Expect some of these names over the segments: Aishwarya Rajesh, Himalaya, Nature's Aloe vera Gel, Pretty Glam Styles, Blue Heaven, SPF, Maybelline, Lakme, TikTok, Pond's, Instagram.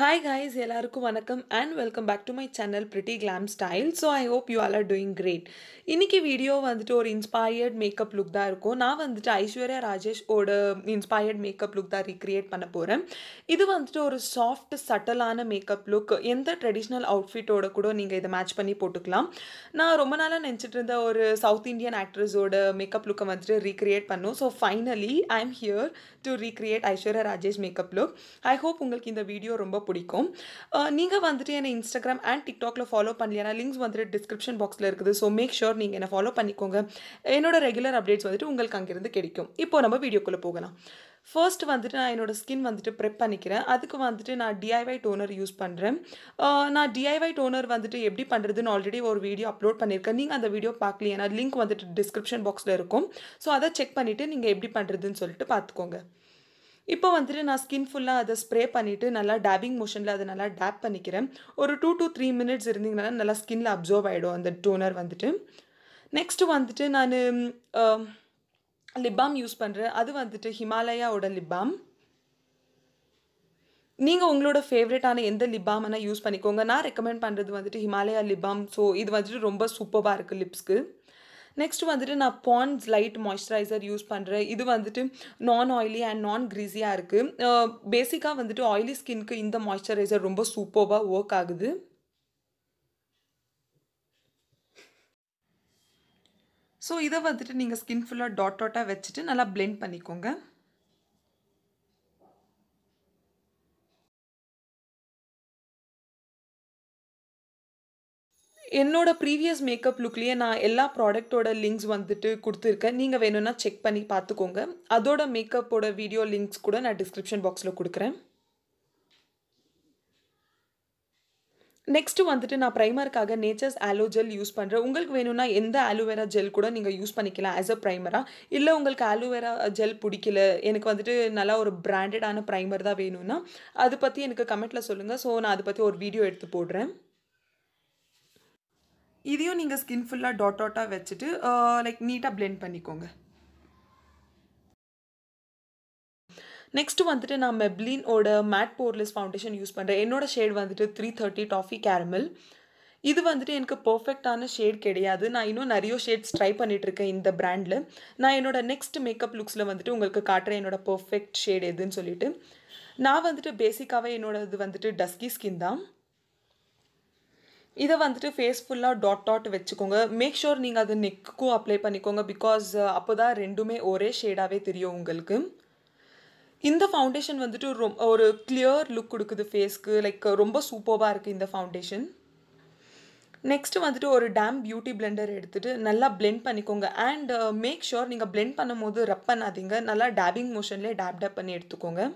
Hi guys, ellarukkum vanakkam and welcome back to my channel Pretty Glam Styles. So I hope you all are doing great. Inniki video vandu or inspired makeup look da irukum. Na vandu Aishwarya Rajesh oda inspired makeup look da recreate panna poren. Idu vandu or soft subtle ana makeup look. Endha traditional outfit oda kuda neenga idu match panni potukalam. Na romba naala nenchittirundha or South Indian actress oda makeup look vandu recreate pannu. So finally I am here to recreate Aishwarya Rajesh makeup look. I hope ungalku indha video romba பிடிக்கும் நீங்க வந்துட்டு என்ன Instagram and TikTok ல follow பண்ணலையா links வந்துட்டு description box ல இருக்குது so make sure நீங்க என்ன follow பண்ணிக்கோங்க என்னோட ரெகுலர் அப்டேட்ஸ் வந்துட்டு உங்களுக்கு அங்க இருந்து கிடைக்கும் இப்போ நம்ம வீடியோக்குள்ள போகலாம் First வந்துட்டு நான் என்னோட ஸ்கின் வந்துட்டு பிரெப் பண்ணிக்கிறேன் அதுக்கு வந்துட்டு நான் DIY டோனர் யூஸ் பண்றேன் நான் DIY டோனர் வந்துட்டு எப்படி பண்றதுன்னு ஆல்ரெடி ஒரு வீடியோ அப்லோட் பண்ணிருக்கேன் நீங்க அந்த வீடியோ பார்க்கலையா லிங்க் வந்துட்டு description box ல இருக்கும் so அத செக் பண்ணிட்டு நீங்க எப்படி பண்றதுன்னு சொல்லிட்டு பாத்துக்கோங்க இப்போ வந்துட்டு நான் ஸ்கின் ஃபுல்லா அத ஸ்ப்ரே பண்ணிட்டு நல்லா டப்பிங் மோஷன்ல அத நல்லா டப் பண்ணிக்கிறேன் ஒரு 2 to 3 minutes இருந்தீங்கனா நல்லா ஸ்கின்ல அப்சார்ப் ஆயிடும் அந்த டோனர் வந்துட்டு நெக்ஸ்ட் வந்துட்டு நான் லிப் balm யூஸ் பண்றேன் அது வந்துட்டு Himalaya ஓட லிப் balm நீங்க உங்களோட ஃபேவரட்டான எந்த லிப் balm انا யூஸ் பண்ணிக்கோங்க நான் ரெக்கமெண்ட் பண்றது வந்துட்டு Himalaya லிப் balm சோ இது வந்துட்டு ரொம்ப சூப்பரா இருக்கு லிப்ஸ்க்கு Next வந்துட்டு நான் Pond's light moisturizer யூஸ் பண்றேன் இது வந்துட்டு non oily and non greasy ஆ இருக்கு பேசிக்கா வந்துட்டு oily skin க்கு இந்த moisturizer ரொம்ப சூப்பரா work ஆகுது சோ இத வந்துட்டு நீங்க skin full-ஆ dot dot-ஆ வெச்சிட்டு நல்லா blend பண்ணிக்கோங்க என்னோட previous makeup look லியே நான் எல்லா product ஓட links வந்துட்டு கொடுத்திருக்கேன் நீங்க வேணும்னா செக் பண்ணி பாத்துக்கோங்க அதோட makeup ஓட video links கூட நான் description box ல கொடுக்கிறேன் Next வந்துட்டு நான் primer-க்காக Nature's Aloe Gel யூஸ் பண்றேன் உங்களுக்கு வேணும்னா எந்த aloe vera gel கூட நீங்க யூஸ் பண்ணிக்கலாம் as a primer-ஆ இல்ல உங்களுக்கு aloe vera gel பிடிக்கல எனக்கு வந்துட்டு நல்ல ஒரு branded-ஆன primer தான் வேணும்னா அது பத்தி எனக்கு comment-ல சொல்லுங்க சோ நான் அது பத்தி ஒரு video எடுத்து போடுறேன் இதையும் நீங்க ஸ்கின் ஃபுல்லா டாட் டாட்டா வெச்சிட்டு லைக் நீட்டா blend பண்ணிக்கோங்க நெக்ஸ்ட் வந்துட்டு நான் Maybelline ஓட matte poreless foundation யூஸ் பண்றேன் என்னோட ஷேட் வந்துட்டு 330 toffee caramel இது வந்துட்டு எனக்கு பெர்ஃபெக்ட்டான ஷேட் கிடையாது நான் இன்னும் நிறைய ஷேட்ஸ் ட்ரை பண்ணிட்டு இருக்கேன் இந்த பிராண்ட்ல நான் என்னோட நெக்ஸ்ட் மேக்கப் லுக்ஸ்ல வந்துட்டு உங்களுக்கு காட்றேன் என்னோட பெர்ஃபெக்ட் ஷேட் எதுன்னு சொல்லிட்டு நான் வந்துட்டு பேசிக்காவே என்னோடது வந்துட்டு டஸ்கி ஸ்கின் தான் இத வந்துட்டு ஃபேஸ் ஃபுல்லா டாட் டாட் வெச்சுக்கோங்க மேக் ஷூர் நீங்க அது நெக்க்கு அப்ளை பண்ணிக்கோங்க because அப்பதான் ரெண்டுமே ஒரே ஷேடாவே தெரியும் உங்களுக்கு இந்த ஃபவுண்டேஷன் வந்துட்டு ஒரு clear look கொடுக்குது ஃபேஸ்க்கு லைக் ரொம்ப சூப்பரா இருக்கு இந்த ஃபவுண்டேஷன் நெக்ஸ்ட் வந்துட்டு ஒரு டாம் பியூட்டி பிளெண்டர் எடுத்துட்டு நல்லா blend பண்ணிக்கோங்க and மேக் ஷூர் நீங்க blend பண்ணும்போது ரப் பண்ணாதீங்க நல்லா டப்பிங் மோஷன்லயே டப் டப் பண்ணி எடுத்துக்கோங்க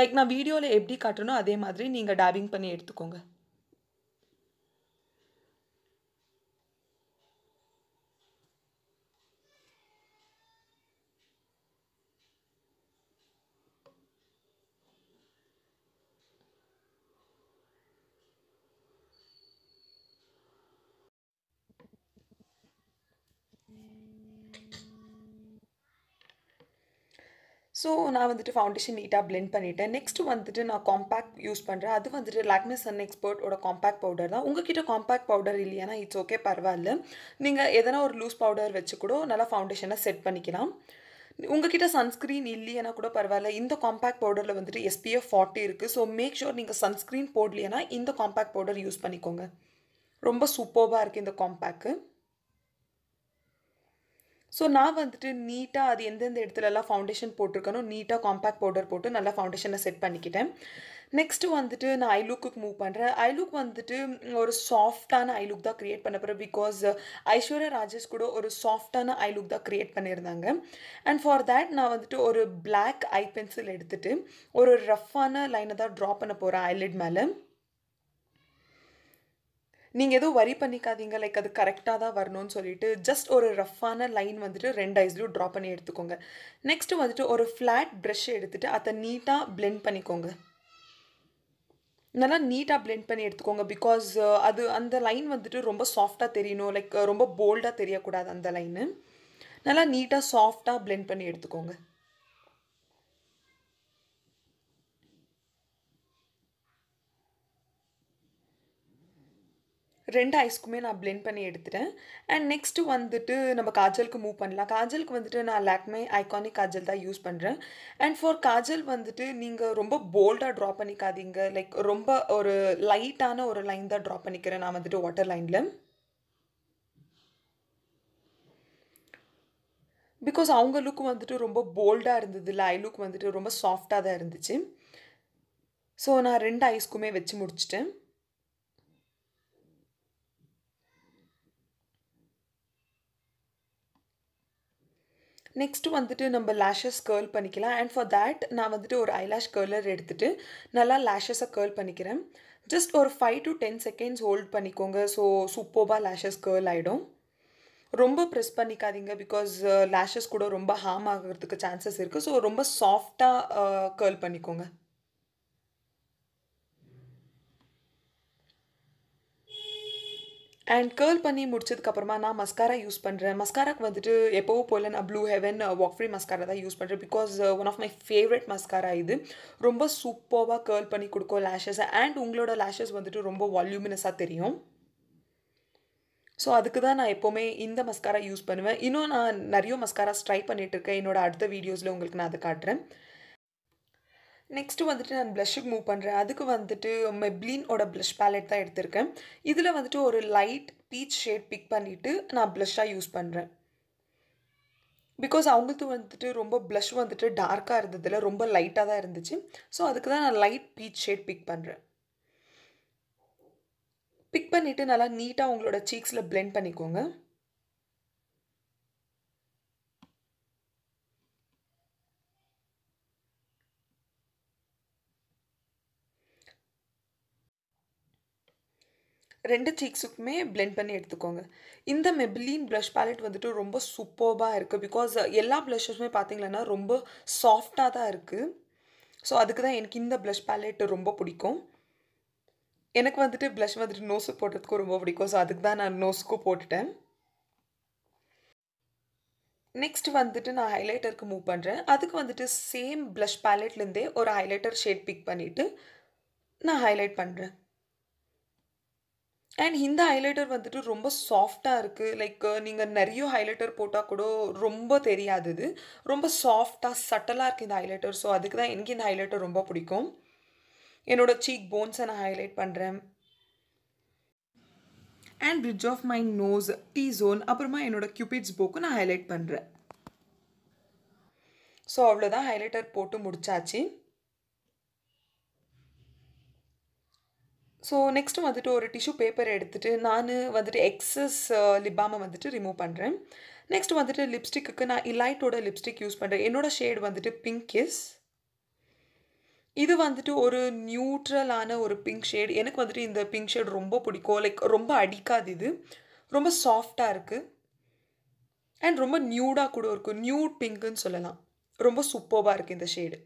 லைக் நான் வீடியோல எப்படி காட்டறனோ அதே மாதிரி நீங்க டப்பிங் பண்ணி எடுத்துக்கோங்க So நான் வந்துட்டு ஃபவுண்டேஷன் நீட்டா blend பண்ணிட்டேன் நெக்ஸ்ட் வந்துட்டு நான் காம்பாக்ட் யூஸ் பண்றேன் அது வந்துட்டு Lakme sun expert ஓட காம்பாக்ட் பவுடர் தான் உங்ககிட்ட காம்பாக்ட் பவுடர் இல்லையானா இட்ஸ் ஓகே பரவாயில்லை நீங்க எதனா ஒரு லூஸ் பவுடர் வெச்சு கூட நல்ல ஃபவுண்டேஷனை செட் பண்ணிக்கலாம் உங்ககிட்ட சன்ஸ்கிரீன் இல்லையானா கூட பரவாயில்லை இந்த காம்பாக்ட் பவுடர்ல வந்துட்டு SPF 40 இருக்கு சோ மேக் ஷூர் நீங்க சன்ஸ்கிரீன் போடலையானா இந்த காம்பாக்ட் பவுடர் யூஸ் பண்ணிக்கோங்க ரொம்ப சூப்பரா இருக்கு இந்த காம்பாக்ட் So நான் வந்துட்டு நீட்டா அது எந்தெந்த இடத்துல எல்லாம் ஃபவுண்டேஷன் போட்டுர்க்கனோ நீட்டா காம்பாக்ட் பவுடர் போட்டு நல்லா ஃபவுண்டேஷனை செட் பண்ணிக்கிட்டேன் நெக்ஸ்ட் வந்துட்டு நான் ஐ லுக்குக்கு மூவ் பண்றேன் ஐ லுக் வந்துட்டு ஒரு சாஃப்ட்டான ஐ லுக் தான் கிரியேட் பண்ணப் போறேன் because ஐஸ்வர்யா ராஜேஷ் கூட ஒரு சாஃப்ட்டான ஐ லுக் தான் கிரியேட் பண்ணிருந்தாங்க and for that நான் வந்துட்டு ஒரு black ஐ பென்சில் எடுத்துட்டு ஒரு ரஃப்பான லைனை தான் டிரா பண்ணப் போறேன் ஐலிட் மேல நீங்க எது worry பண்ணிக்காதீங்க லைக் அது கரெக்ட்டா தான் வரணும்னு சொல்லிட்டு just ஒரு ரஃப்பான லைன் வந்துட்டு ரெண்டு ஐஸ்லயும் டிரா பண்ணி எடுத்துக்கோங்க நெக்ஸ்ட் வந்துட்டு ஒரு ஃப்ளாட் பிரஷ் எடுத்துட்டு அத நீட்டா blend பண்ணிக்கோங்க நல்லா நீட்டா blend பண்ணி எடுத்துக்கோங்க because அது அந்த லைன் வந்துட்டு ரொம்ப சாஃப்ட்டா தெரியணும் லைக் ரொம்ப போல்டா தெரிய கூடாது அந்த லைன் நல்லா நீட்டா சாஃப்ட்டா blend பண்ணி எடுத்துக்கோங்க ரெண்டு ஐஸ்க்குமே நான் blend பண்ணி எடுத்துறேன் and next வந்துட்டு நம்ம காஜலுக்கு மூவ் பண்ணலாம் காஜலுக்கு வந்துட்டு நான் Lakme ஐகானிக் காஜல் தான் யூஸ் பண்றேன் and for காஜல் வந்துட்டு நீங்க ரொம்ப bold-ஆ draw பண்ணிக்காதீங்க like ரொம்ப ஒரு light-ஆன ஒரு line தான் draw பண்ணிக்கிறேன் நான் வந்துட்டு water line-ல because அவங்க look வந்துட்டு ரொம்ப bold-ஆ இருந்தது eye look வந்துட்டு ரொம்ப soft-ஆ தான் இருந்துச்சு so நான் ரெண்டு ஐஸ்க்குமே வெச்சு முடிச்சிட்டேன் Next வந்துட்டு நம்ம lashes curl பண்ணிக்கலாம் and for that நான் வந்துட்டு ஒரு eyelash curler எடுத்துட்டு நல்லா lashes curl பண்ணிக்கிறேன் just ஒரு 5 to 10 seconds hold பண்ணிக்கோங்க so superba lashes curl ஆயிடும் ரொம்ப press பண்ணிக்காதீங்க because lashes கூட ரொம்ப harm ஆகிறதுக்கு chances இருக்கு so ரொம்ப soft-ஆ curl பண்ணிக்கோங்க And curl பண்ணி முடிச்சதுக்கு அப்புறமா நான் mascara யூஸ் பண்றேன் mascara வந்துட்டு எப்போ போல நான் Blue Heaven walk free mascara தான் யூஸ் பண்றேன் because one of my favorite mascara இது ரொம்ப சூப்பரா curl பண்ணி கொடுக்கும் lashes and உங்களோட lashes வந்துட்டு ரொம்ப voluminous-ஆ தெரியும் சோ அதுக்கு தான் நான் எப்பவுமே இந்த mascara யூஸ் பண்ணுவேன் இன்னும் நான் நிறைய mascaras try பண்ணிட்டு இருக்கேன் என்னோட அடுத்த videosல உங்களுக்கு நான் அத காட்றேன் Next வந்துட்டு நான் blush-க்கு மூவ் பண்றேன் அதுக்கு வந்துட்டு Maybelline-ஓட blush palette தான் எடுத்துர்க்கேன் இதுல வந்துட்டு ஒரு light peach shade pick பண்ணிட்டு நான் blush-ஆ யூஸ் பண்றேன் because அவங்களுக்கு வந்துட்டு ரொம்ப blush வந்துட்டு dark-ஆ இருந்ததுல ரொம்ப light-ஆ தான் இருந்துச்சு சோ அதுக்கு தான் நான் light peach shade pick பண்றேன் pick பண்ணிட்டு நல்லா நீட்டா உங்களோட cheeks-ல blend பண்ணிக்கோங்க ரெண்டு cheeks-க்குமே blend பண்ணி எடுத்துக்கோங்க இந்த Maybelline blush palette வந்துட்டு ரொம்ப சூப்பரா இருக்கு because எல்லா blushes-மே பாத்தீங்கன்னா ரொம்ப soft-ஆ தான் இருக்கு சோ அதுக்கு தான் எனக்கு இந்த blush palette ரொம்ப பிடிக்கும் எனக்கு வந்துட்டு blush வந்துட்டு nose போடுறதுக்கு ரொம்ப பிடிக்கும் சோ அதுக்கு தான் நான் nose-க்கு போட்டுட்டேன் Next வந்துட்டு நான் highlighter-க்கு மூவ் பண்றேன் அதுக்கு வந்துட்டு same blush palette-ல இருந்தே ஒரு highlighter shade pick பண்ணிட்டு நான் highlight பண்றேன் And இந்த highlighter வந்துட்டு ரொம்ப soft-ஆ இருக்கு like நீங்க நிறைய highlighter போட்டா கூட ரொம்ப தெரியாது இது ரொம்ப soft-ஆ subtle-ஆ இருக்கு இந்த highlighter so அதுக்கு தான் எனக்கு இந்த highlighter ரொம்ப பிடிக்கும் என்னோட cheekbones-அ நான் highlight பண்றேன் and bridge of my nose T-zone அப்புறமா என்னோட cupid's bow-க்கு நான் highlight பண்றேன் so அவ்வளவுதான் highlighter போட்டு முடிச்சாச்சு So next வந்துட்டு ஒரு tissue paper எடுத்துட்டு நான் வந்துட்டு excess lip balm வந்துட்டு remove பண்றேன் next வந்துட்டு lipstick-க்கு நான் Elite-ஓட lipstick யூஸ் பண்றேன் என்னோட shade வந்துட்டு pinkish இது வந்துட்டு ஒரு நியூட்ரலான ஒரு pink shade எனக்கு வந்துட்டு இந்த pink shade ரொம்ப பிடிக்கும் like ரொம்ப அடிக்காது இது ரொம்ப soft-ஆ இருக்கு and ரொம்ப nude-ஆ கூட இருக்கு nude pink-ன்னு சொல்லலாம் ரொம்ப superb-ஆ இருக்கு இந்த shade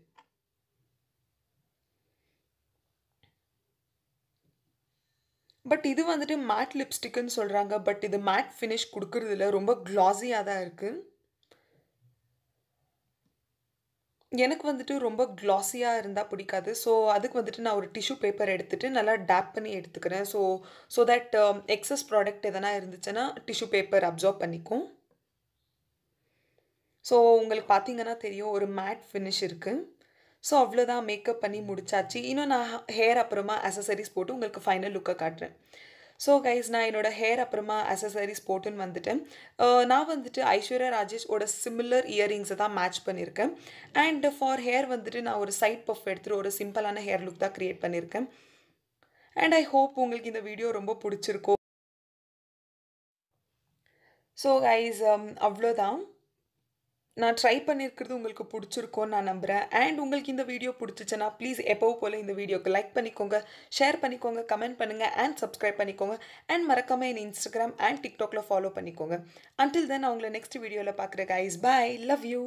But இது வந்துட்டு matte lipstick-ன்னு சொல்றாங்க but இது matte finish கொடுக்கிறது இல்ல ரொம்ப glossy-ஆ தான் இருக்கு எனக்கு வந்துட்டு ரொம்ப glossy-ஆ இருந்தா பிடிக்காது so அதுக்கு வந்துட்டு நான் ஒரு tissue paper எடுத்துட்டு நல்லா dab பண்ணி எடுத்துக்கிறேன் so that excess product எதனா இருந்துச்சுனா tissue paper absorb பண்ணிக்கும் so உங்களுக்கு பாத்தீங்கன்னா தெரியும் ஒரு matte finish இருக்கு So அவ்வளவுதான் மேக்கப் பண்ணி முடிச்சாச்சு இன்னும் நான் ஹேர் அப்புறமா அக்சஸரீஸ் போட்டு உங்களுக்கு ஃபைனல் லுக்க காட்றேன் சோ गाइस நான் என்னோட ஹேர் அப்புறமா அக்சஸரீஸ் போட்டுன்னு வந்துட்டேன் நான் வந்துட்டு ஐஸ்வர்யா ராஜேஷ் ஓட similar earrings தான் மேட்ச் பண்ணிருக்கேன் and for hair வந்துட்டு நான் ஒரு side puff எடுத்து ஒரு சிம்பிளான ஹேர் லுக் தான் கிரியேட் பண்ணிருக்கேன் and I hope உங்களுக்கு இந்த வீடியோ ரொம்ப பிடிச்சிருக்கும் சோ गाइस அவ்வளவுதான் நான் ட்ரை பண்ணிருக்கிறது உங்களுக்கு பிடிச்சிருக்கும் நான் நம்புறேன் and உங்களுக்கு இந்த வீடியோ பிடிச்சிச்சனா ப்ளீஸ் எப்போ போல இந்த வீடியோக்கு லைக் பண்ணிக்கோங்க ஷேர் பண்ணிக்கோங்க கமெண்ட் பண்ணுங்க and சப்ஸ்கிரைப் பண்ணிக்கோங்க and மறக்காம என் Instagram and TikTokல ஃபாலோ பண்ணிக்கோங்க until then நான் உங்களை next videoல பார்க்கறேன் guys bye love you